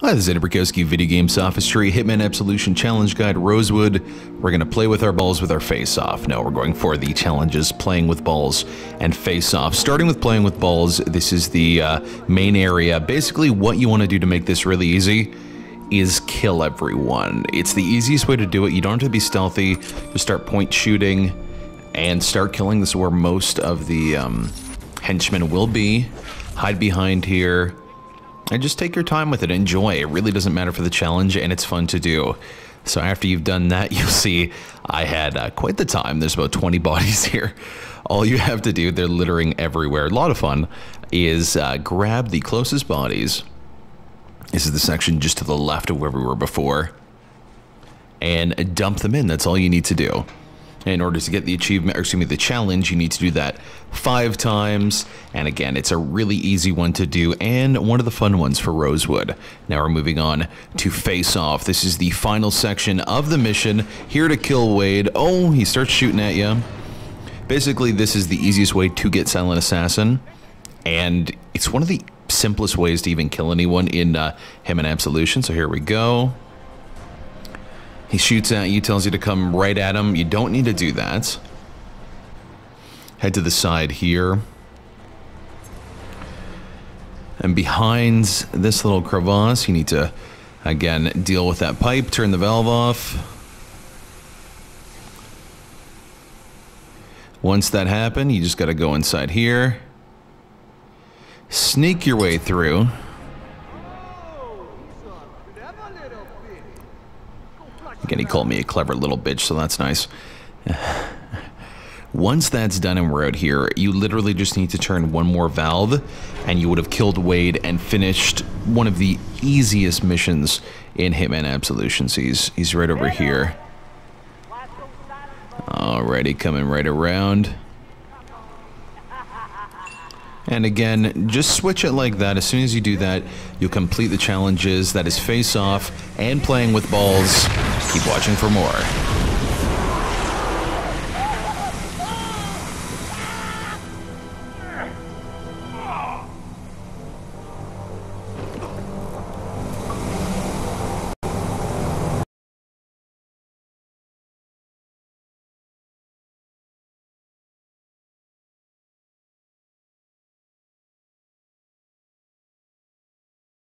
Hi, this is Andy Borkowski, Video Game Sophistry, Hitman Absolution Challenge Guide, Rosewood. We're going to play with our balls with our face off. No, we're going for the challenges Playing with Balls and Face Off. Starting with Playing with Balls, this is the main area. Basically, what you want to do to make this really easy is kill everyone. It's the easiest way to do it. You don't have to be stealthy. Just start point shooting and start killing. This is where most of the henchmen will be. Hide behind here. And just take your time with it, enjoy. It really doesn't matter for the challenge, and it's fun to do. So after you've done that, you'll see I had quite the time. There's about 20 bodies here. All you have to do, they're littering everywhere. A lot of fun is grab the closest bodies. This is the section just to the left of where we were before. And dump them in, that's all you need to do. In order to get the achievement, or excuse me, the challenge, you need to do that 5 times. And again, it's a really easy one to do and one of the fun ones for Rosewood. Now we're moving on to Face Off. This is the final section of the mission. Here to kill Wade. Oh, he starts shooting at you. Basically, this is the easiest way to get Silent Assassin. And it's one of the simplest ways to even kill anyone in Hitman Absolution. So here we go. He shoots at you, tells you to come right at him. You don't need to do that. Head to the side here. And behind this little crevasse, you need to, again, deal with that pipe. Turn the valve off. Once that happened, you just gotta go inside here. Sneak your way through. Again, he called me a clever little bitch, so that's nice. Once that's done and we're out here, you literally just need to turn one more valve, and you would have killed Wade and finished one of the easiest missions in Hitman Absolution. So he's right over here. Alrighty, coming right around. And again, just switch it like that. As soon as you do that, you'll complete the challenges. That is Face Off and Playing with Balls. Keep watching for more.